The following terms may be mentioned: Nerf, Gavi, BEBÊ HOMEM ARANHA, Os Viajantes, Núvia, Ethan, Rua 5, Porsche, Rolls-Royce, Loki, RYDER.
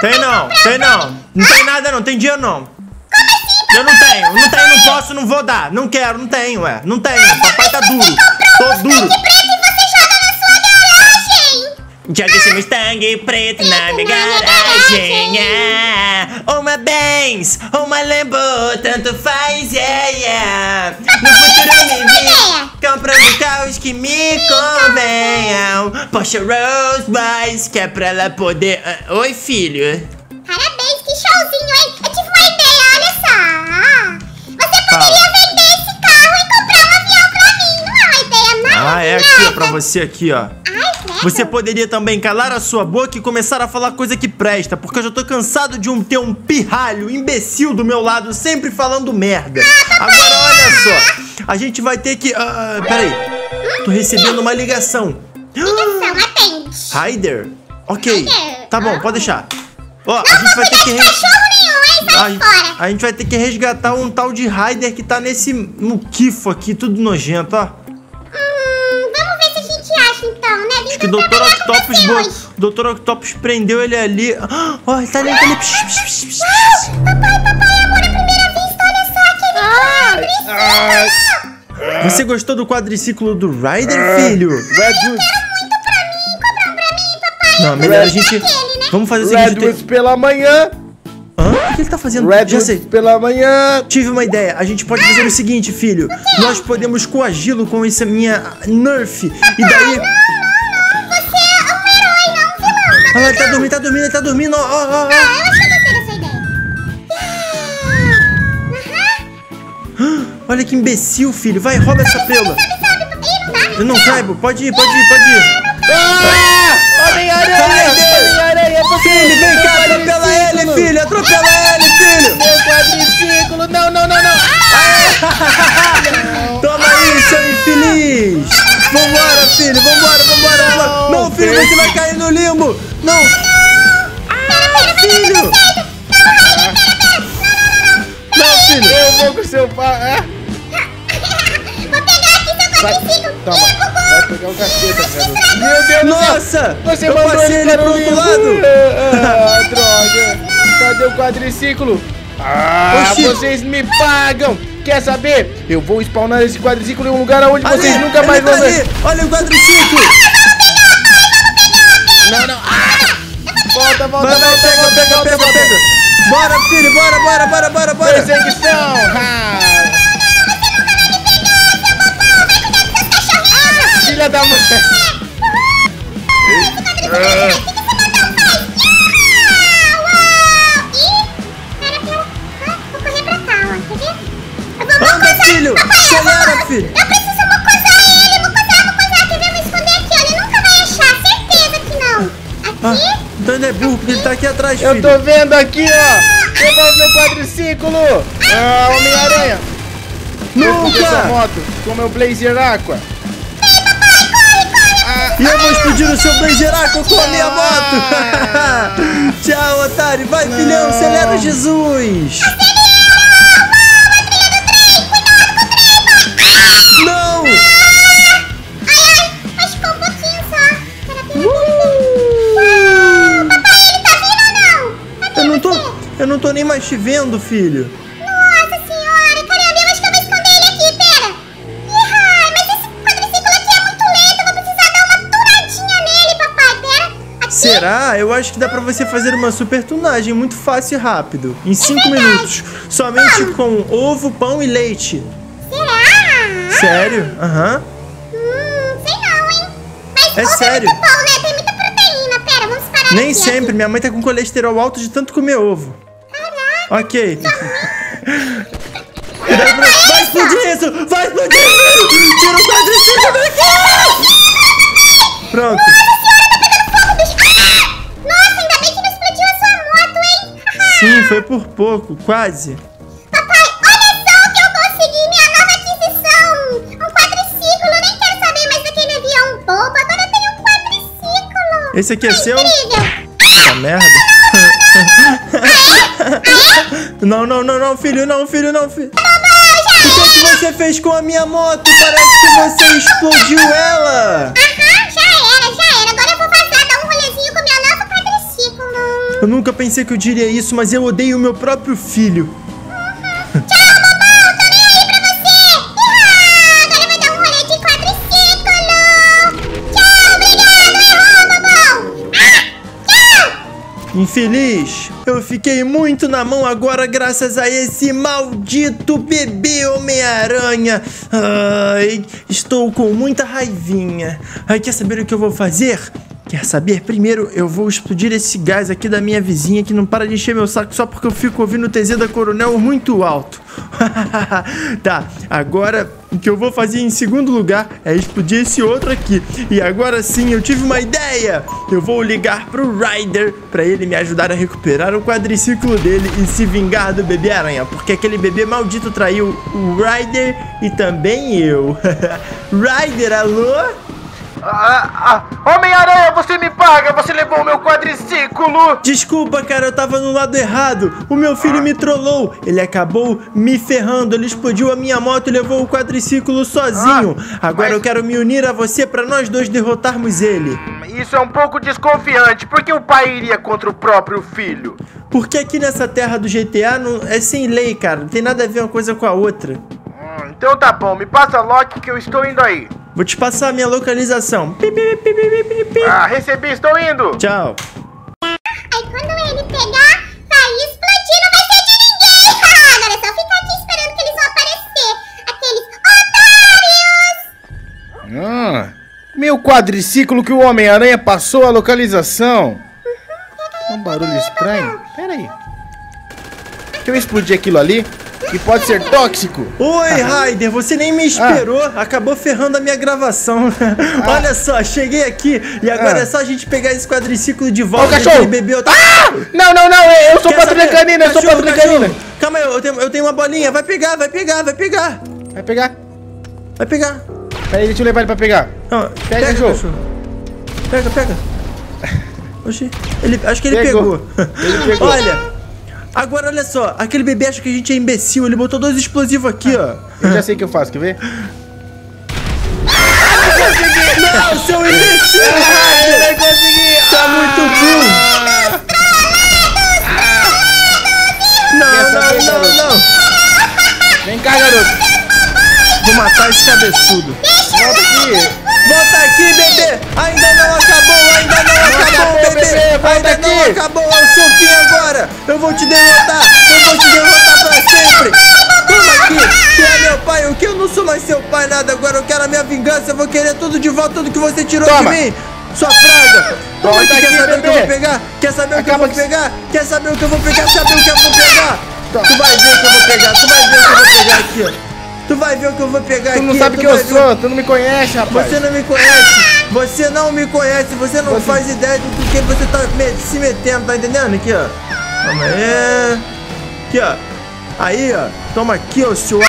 Tem não, tem não. Não tem nada não, tem dinheiro não. Eu não tenho, não tenho, não posso, não vou dar. Não quero, não tenho, ué. Não tenho, papai tá duro. Tô duro. Joga esse Mustang preto na minha garagem. Uma Benz, uma Lambo, tanto faz, No futuro eu me vi comprando carros que me convenham. Porsche Rolls-Royce, que é pra ela poder... Oi, filho. Parabéns, que showzinho, hein? Eu tive uma ideia, olha só. Você poderia vender esse carro e comprar um avião pra mim. Não é uma ideia maravilhosa? Ah, é aqui, ó, pra você aqui, ó. Você poderia também calar a sua boca e começar a falar coisa que presta, porque eu já tô cansado de ter um pirralho imbecil do meu lado sempre falando merda. Agora olha só, a gente vai ter que... peraí, tô recebendo uma ligação. Ligação, atende. RYDER? Ok, tá bom, pode deixar. Ó, a gente vai ter que... A gente vai ter que resgatar um tal de RYDER que tá nesse muquifo aqui, tudo nojento, ó. Acho que o Dr. Octopus, Dr. Octopus prendeu ele ali. Olha, ele tá ali. Papai, amor, à primeira vista, olha só. Você gostou do quadriciclo do RYDER, filho? Eu quero muito pra mim, comprar pra mim, papai. Não, melhor a gente... Vamos fazer o seguinte... RYDER pela manhã. O que ele tá fazendo? Já sei. Pela manhã. Tive uma ideia. A gente pode fazer o seguinte, filho. Nós podemos coagi-lo com essa minha Nerf. E daí... Ah, ele tá dormindo, ele tá dormindo. Oh. Ah, eu achei que eu essa ideia. Olha que imbecil, filho. Vai, rouba essa pela. Eu não caibo. Pode ir. Aranha. Filho, vem cá, atropela ele, filho. Meu quadriciclo. Não. Toma aí, seu infeliz. Vambora, filho. Vambora. Não, filho, você vai cair no limbo. Não! Filho! Não, filho! Eu vou com seu pai! Vou pegar aqui seu quadriciclo! Toma! Vai pegar o caceta, cara! Meu Deus do céu! Nossa! Eu passei ele pro outro lado! Ah, droga! Cadê o quadriciclo? Ah, vocês me pagam! Quer saber? Eu vou spawnar esse quadriciclo em um lugar onde vocês nunca mais vão ver! Olha o quadriciclo! Não! Volta, pega. Bora, filho, bora. Perseguição. Filha da mãe. Anda, filho. Acelera, filho. Eu preciso mocosar ele. Quer ver? Eu vou esconder aqui, olha. Ele nunca vai achar. Certeza que não. Aqui. Então ele é burro, porque ele tá aqui atrás, filho. Eu tô vendo aqui, ó. Devolve meu quadriciclo. Ah, Homem-Aranha. Nunca! Essa moto com meu Blazer Aqua. Ei, papai, corre. E eu vou explodir o seu Blazer Aqua com a minha moto. Tchau, otário. Vai, filhão, acelera, Jesus. Eu não tô nem mais te vendo, filho. Nossa senhora, caramba, eu acho que eu vou esconder ele aqui, pera. Mas esse quadriciclo aqui é muito lento, eu vou precisar dar uma tunadinha nele, papai, pera. Aqui. Será? Eu acho que dá pra você fazer uma super tunagem muito fácil e rápido. Em 5 minutos, somente com ovo, pão e leite. Será? Sério? Aham. Sei não, hein. Mas é sério. É muito bom, né? Tem muita proteína, pera, vamos parar Nem aqui, sempre, assim. Minha mãe tá com colesterol alto de tanto comer ovo. Ok. Vai explodir isso! Tira o quadriciclo daqui! Pronto. Nossa senhora, tá pegando fogo, bicho! Nossa, ainda bem que não explodiu a sua moto, hein? Sim, foi por pouco, quase. Papai, olha só o que eu consegui! Minha nova aquisição! Um quadriciclo, eu nem quero saber mais daquele avião bobo. Agora eu tenho um quadriciclo! Esse aqui é seu? Essa merda! Não, filho. O que é que você fez com a minha moto? Parece que você explodiu ela. Já era. Agora eu vou vazar, dar um rolezinho com o meu novo quadriciclo. Eu nunca pensei que eu diria isso, mas eu odeio o meu próprio filho. Uhum. Tchau, mamão, tô nem aí pra você. Uhá, agora vai dar um rolê de 4 séculos. Tchau, obrigado, errou, mamão. Tchau. Infeliz, eu fiquei muito na mão agora graças a esse maldito bebê Homem-Aranha. Ai, estou com muita raivinha. Ai, quer saber o que eu vou fazer? Quer saber? Primeiro eu vou explodir esse gás aqui da minha vizinha que não para de encher meu saco só porque eu fico ouvindo o TZ da Coronel muito alto. Tá, agora o que eu vou fazer em segundo lugar é explodir esse outro aqui. E agora sim, eu tive uma ideia. Eu vou ligar pro Ryder pra ele me ajudar a recuperar o quadriciclo dele e se vingar do bebê aranha, porque aquele bebê maldito traiu o Ryder e também eu. Ryder, alô? Homem-Aranha, você me paga, você levou o meu quadriciclo. Desculpa, cara, eu tava no lado errado. O meu filho me trollou, ele acabou me ferrando, ele explodiu a minha moto e levou o quadriciclo sozinho. Agora eu quero me unir a você pra nós dois derrotarmos ele. Isso é um pouco desconfiante, porque o pai iria contra o próprio filho. Porque aqui nessa terra do GTA não, é sem lei, cara, não tem nada a ver uma coisa com a outra. Então tá bom, me passa Loki que eu estou indo aí. Vou te passar a minha localização. Recebi, estou indo. Tchau. Aí quando ele pegar, vai explodir, não vai ser de ninguém. Agora é só ficar aqui esperando que eles vão aparecer. Aqueles otários. Meu quadriciclo que o Homem-Aranha passou a localização. Um barulho estranho. Pera aí. Deixa eu explodir aquilo ali. Que pode ser tóxico. Oi, Ryder, você nem me esperou. Acabou ferrando a minha gravação. Olha só, cheguei aqui. E agora é só a gente pegar esse quadriciclo de volta. Ô, cachorro! Não, eu sou patrulha canina, Calma aí, eu tenho uma bolinha. Vai pegar. Peraí, deixa eu levar ele pra pegar. Não, pega, cachorro. Pega. Oxi, acho que ele pegou. Olha. Agora, olha só, aquele bebê acha que a gente é imbecil, ele botou 2 explosivos aqui, ó. Eu já sei o que eu faço, quer ver? Não, seu imbecil! Eu não consegui! Tá muito cool! Não! Vem cá, garoto! Vou matar esse cabeçudo! Volta aqui, bebê! Ainda não acabou, bebê! É o seu fim agora! Eu vou te derrotar pra sempre! Toma aqui! Você é meu pai, o que? Eu não sou mais seu pai nada agora! Eu quero a minha vingança, eu vou querer tudo de volta, tudo que você tirou de mim! Sua praga! Toma aqui, Quer saber o que eu vou pegar? Tu vai ver o que eu vou pegar aqui, ó! Tu não sabe quem eu sou, tu não me conhece, rapaz. Você não me conhece, você não faz ideia do que você tá se metendo, tá entendendo? Aqui, ó. Toma aí. Aqui, ó. Aí, ó. Toma aqui, ó, seu